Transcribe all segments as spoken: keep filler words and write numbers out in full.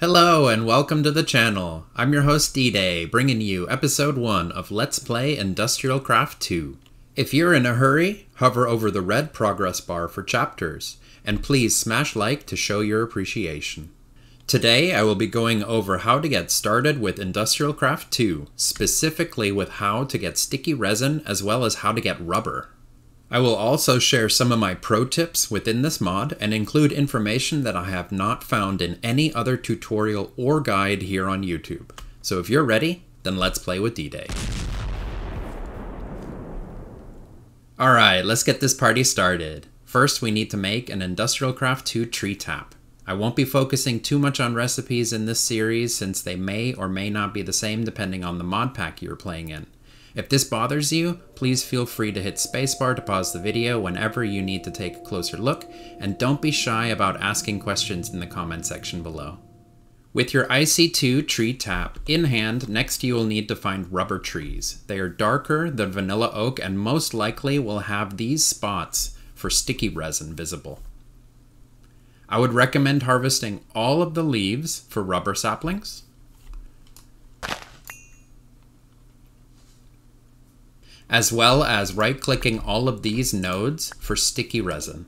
Hello and welcome to the channel. I'm your host D Dae, bringing you episode one of Let's Play Industrial Craft two. If you're in a hurry, hover over the red progress bar for chapters, and please smash like to show your appreciation. Today I will be going over how to get started with Industrial Craft two, specifically with how to get sticky resin as well as how to get rubber. I will also share some of my pro tips within this mod and include information that I have not found in any other tutorial or guide here on YouTube. So if you're ready, then let's play with D Dae. Alright, let's get this party started. First we need to make an Industrial Craft two tree tap. I won't be focusing too much on recipes in this series since they may or may not be the same depending on the mod pack you're playing in. If this bothers you, please feel free to hit spacebar to pause the video whenever you need to take a closer look, and don't be shy about asking questions in the comment section below. With your I C two tree tap in hand, next you will need to find rubber trees. They are darker than vanilla oak and most likely will have these spots for sticky resin visible. I would recommend harvesting all of the leaves for rubber saplings. As well as right-clicking all of these nodes for sticky resin.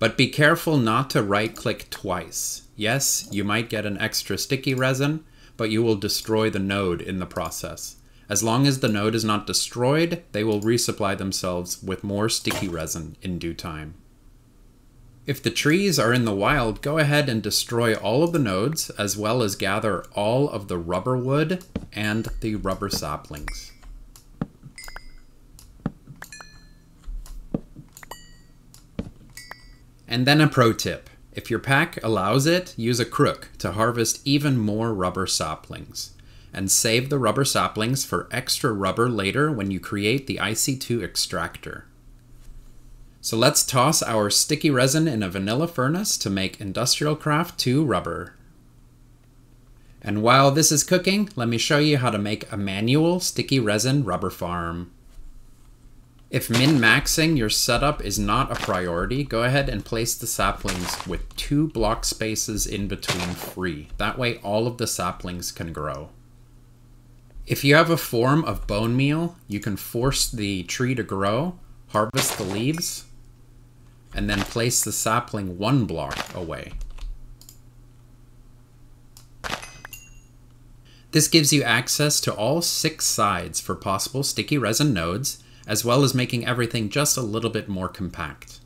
But be careful not to right-click twice. Yes, you might get an extra sticky resin, but you will destroy the node in the process. As long as the node is not destroyed, they will resupply themselves with more sticky resin in due time. If the trees are in the wild, go ahead and destroy all of the nodes, as well as gather all of the rubber wood and the rubber saplings. And then a pro tip. If your pack allows it, use a crook to harvest even more rubber saplings. And save the rubber saplings for extra rubber later when you create the I C two extractor. So let's toss our sticky resin in a vanilla furnace to make Industrial Craft two rubber. And while this is cooking, let me show you how to make a manual sticky resin rubber farm. If min-maxing your setup is not a priority, go ahead and place the saplings with two block spaces in between free. That way all of the saplings can grow. If you have a form of bone meal, you can force the tree to grow, harvest the leaves, and then place the sapling one block away. This gives you access to all six sides for possible sticky resin nodes, as well as making everything just a little bit more compact.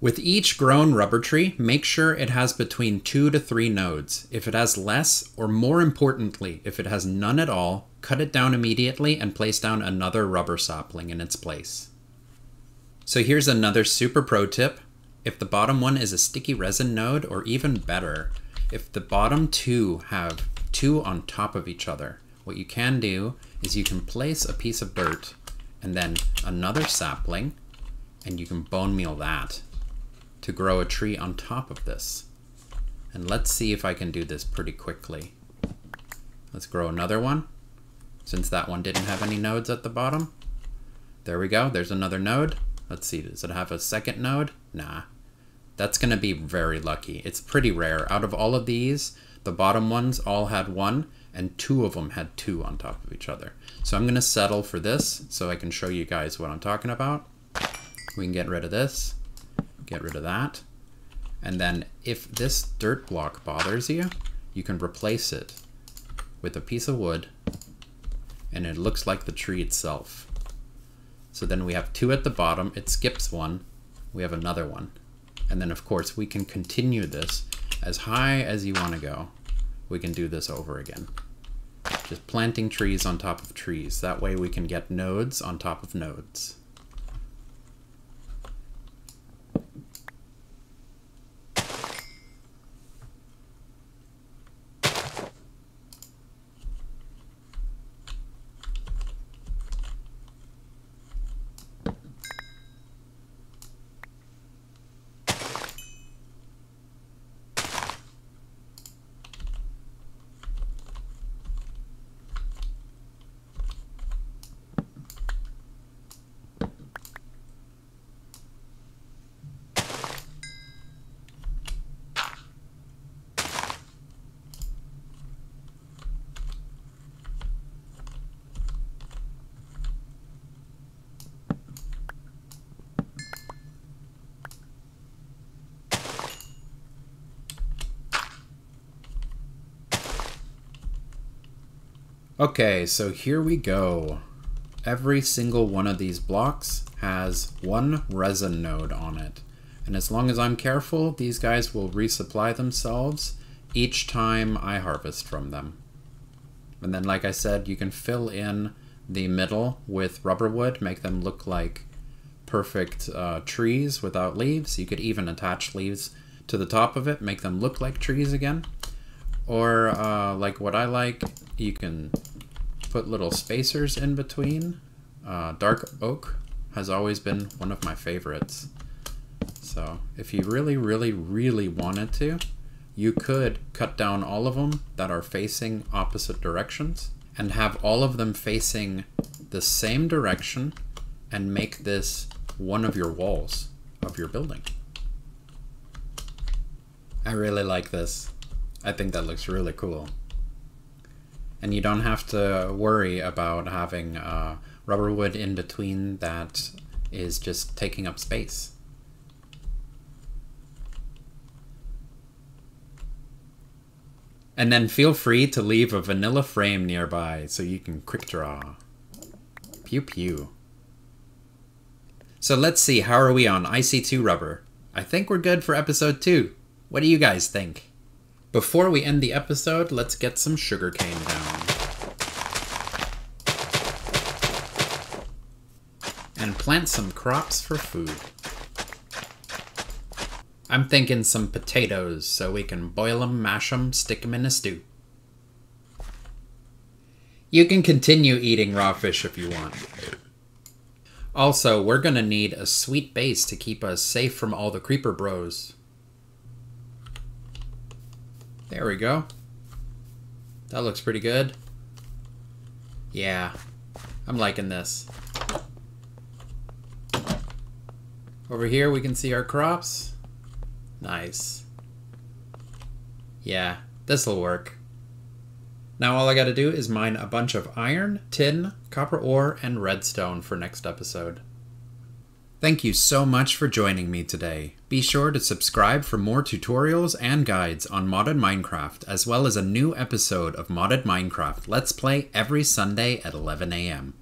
With each grown rubber tree, make sure it has between two to three nodes. If it has less, or more importantly, if it has none at all, cut it down immediately and place down another rubber sapling in its place. So here's another super pro tip. If the bottom one is a sticky resin node, or even better, if the bottom two have two on top of each other, what you can do is you can place a piece of dirt and then another sapling, and you can bone meal that to grow a tree on top of this. And let's see if I can do this pretty quickly. Let's grow another one, since that one didn't have any nodes at the bottom. There we go, there's another node. Let's see, does it have a second node? Nah, that's gonna be very lucky. It's pretty rare. Out of all of these, the bottom ones all had one, and two of them had two on top of each other. So I'm gonna settle for this so I can show you guys what I'm talking about. We can get rid of this, get rid of that, and then if this dirt block bothers you, you can replace it with a piece of wood, and it looks like the tree itself. So then we have two at the bottom, it skips one, we have another one. And then of course we can continue this as high as you want to go. We can do this over again. Just planting trees on top of trees, that way we can get nodes on top of nodes. Okay, so here we go. Every single one of these blocks has one resin node on it. And as long as I'm careful, these guys will resupply themselves each time I harvest from them. And then, like I said, you can fill in the middle with rubber wood, make them look like perfect uh, trees without leaves. You could even attach leaves to the top of it, make them look like trees again. Or uh, like what I like, you can put little spacers in between. Uh, dark oak has always been one of my favorites. So if you really, really, really wanted to, you could cut down all of them that are facing opposite directions and have all of them facing the same direction and make this one of your walls of your building. I really like this. I think that looks really cool. And you don't have to worry about having uh, rubber wood in between that is just taking up space. And then feel free to leave a vanilla frame nearby so you can quick draw. Pew pew. So let's see, how are we on I C two rubber? I think we're good for episode two. What do you guys think? Before we end the episode, let's get some sugarcane down. And plant some crops for food. I'm thinking some potatoes, so we can boil them, mash them, stick them in a stew. You can continue eating raw fish if you want. Also, we're gonna need a sweet base to keep us safe from all the creeper bros. There we go. That looks pretty good. Yeah, I'm liking this. Over here we can see our crops. Nice. Yeah, this'll work. Now all I gotta do is mine a bunch of iron, tin, copper ore, and redstone for next episode. Thank you so much for joining me today. Be sure to subscribe for more tutorials and guides on modded Minecraft, as well as a new episode of modded Minecraft Let's Play every Sunday at eleven A M